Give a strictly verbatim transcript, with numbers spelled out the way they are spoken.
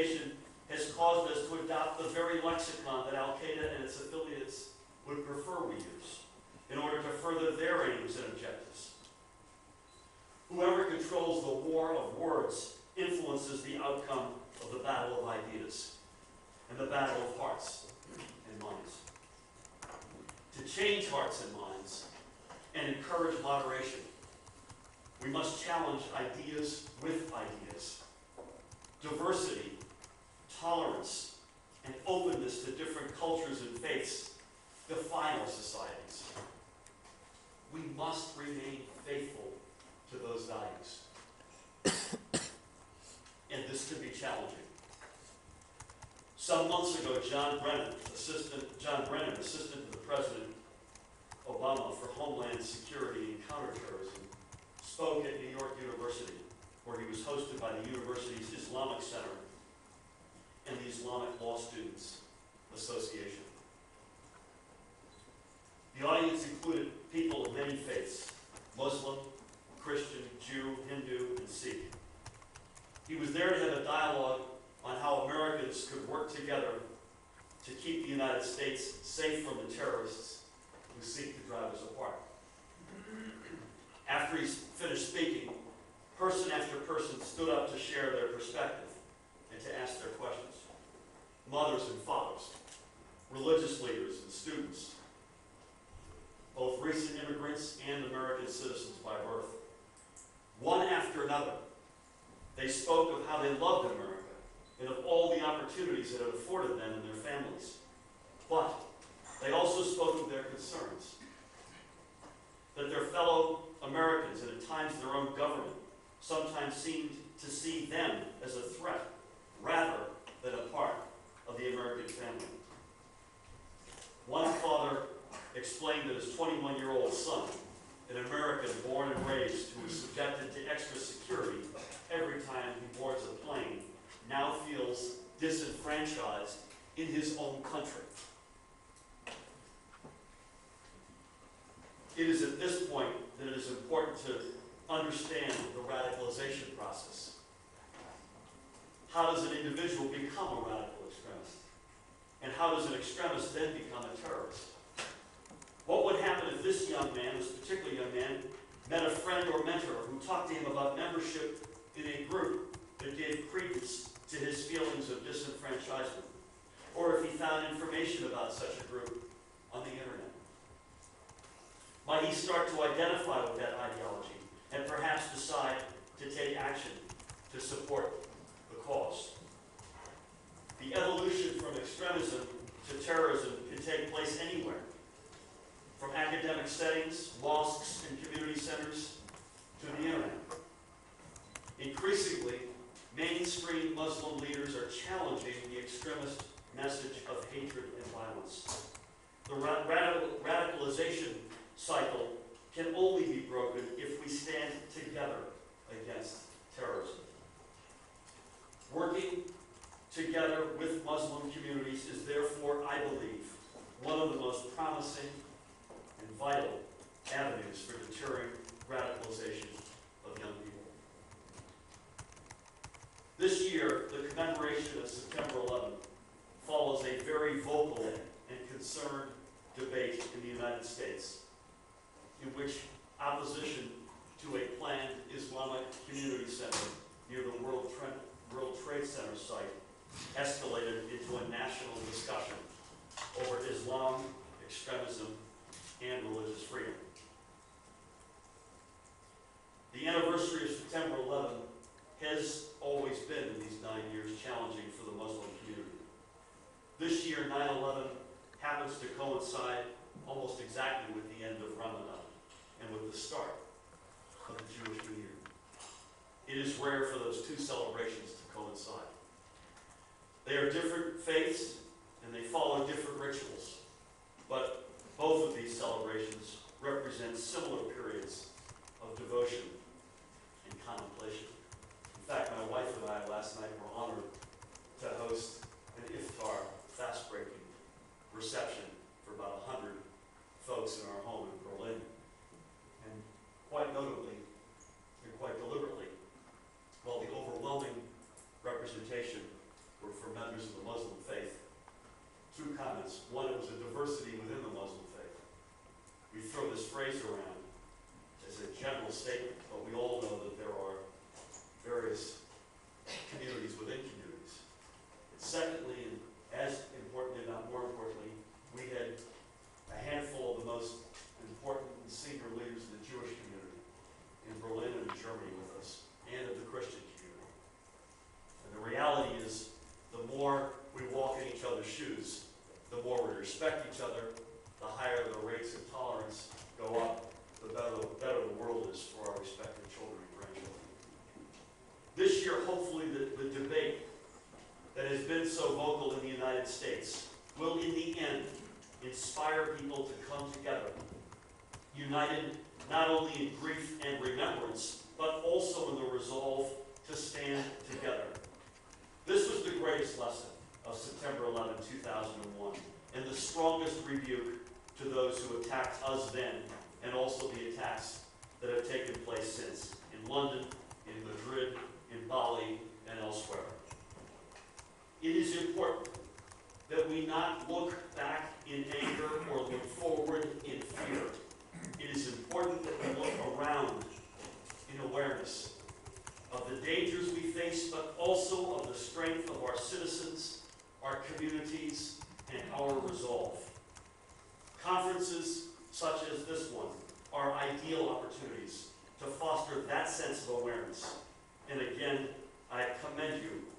Association has caused us to adopt the very lexicon that Al-Qaeda and its affiliates would prefer we use in order to further their aims and objectives. Whoever controls the war of words influences the outcome of the battle of ideas and the battle of hearts and minds. To change hearts and minds and encourage moderation, we must challenge ideas with ideas. Diversity, tolerance, and openness to different cultures and faiths define our societies. We must remain faithful to those values. And this can be challenging. Some months ago, John Brennan, assistant, John Brennan, assistant to the President Obama for Homeland Security and Counterterrorism, spoke at New York University, where he was hosted by the university's Islamic Center and the Islamic Law Students Association. The audience included people of many faiths: Muslim, Christian, Jew, Hindu, and Sikh. He was there to have a dialogue on how Americans could work together to keep the United States safe from the terrorists who seek to drive us apart. After he finished speaking, person after person stood up to share their perspective and to ask their questions. Mothers and fathers, religious leaders and students, both recent immigrants and American citizens by birth. One after another, they spoke of how they loved America and of all the opportunities that it afforded them and their families. But they also spoke of their concerns, that their fellow Americans and at times their own government sometimes seemed to see them as a threat rather than a part of the American family. One father explained that his twenty-one-year-old son, an American born and raised who is subjected to extra security every time he boards a plane, now feels disenfranchised in his own country. It is at this point that it is important to understand the radicalization process. How does an individual become a radical extremist? And how does an extremist then become a terrorist? What would happen if this young man, this particular young man, met a friend or mentor who talked to him about membership in a group that gave credence to his feelings of disenfranchisement, or if he found information about such a group on the internet? Might he start to identify with that ideology and perhaps decide to take action to support the cause? The evolution from extremism to terrorism can take place anywhere, from academic settings, mosques, and community centers to the internet. Increasingly, mainstream Muslim leaders are challenging the extremist message of hatred and violence. The ra radical radicalization cycle can only be broken if we stand together against terrorism. Working together with Muslim communities is therefore, I believe, one of the most promising and vital avenues for deterring radicalization of young people. This year, the commemoration of September eleventh follows a very vocal and concerned debate in the United States, in which opposition to a planned Islamic community center near the World Trade Center site escalated into a national discussion over Islam, extremism, and religious freedom. The anniversary of September eleventh has always been, in these nine years, challenging for the Muslim community. This year, nine eleven happens to coincide almost exactly with the end of Ramadan and with the start of the Jewish New Year. It is rare for those two celebrations to coincide. They are different faiths and they follow different rituals, but both of these celebrations represent similar periods of devotion and contemplation. In fact, my wife and I last night were honored to host an iftar, fast-breaking reception for about one hundred folks in our home in Berlin. And quite notably, and quite deliberately, while the overwhelming representation were for members of the Muslim faith. Two comments. One, it was a diversity within the Muslim faith. We throw this phrase around as a general statement, but we all know that there are various communities within communities. And secondly, and as importantly, if not more importantly, we had a handful of the most important and senior leaders in the Jewish community in Berlin and in Germany with us, and of the Christian community. And the reality is, the more we walk in each other's shoes, the more we respect each other, the higher the rates of tolerance go up, the better, the better the world is for our respective children and grandchildren. This year, hopefully, the, the debate that has been so vocal in the United States will, in the end, inspire people to come together, united not only in grief and remembrance, but also in the resolve to stand together. This was the greatest lesson of September eleventh, two thousand one, and the strongest rebuke to those who attacked us then, and also the attacks that have taken place since, in London, in Madrid, in Bali, and elsewhere. It is important that we not look back in anger or look forward in fear. It is important that we look around in awareness of the dangers we face, but also of the strength of our citizens, our communities, and our resolve. Conferences such as this one are ideal opportunities to foster that sense of awareness. And again, I commend you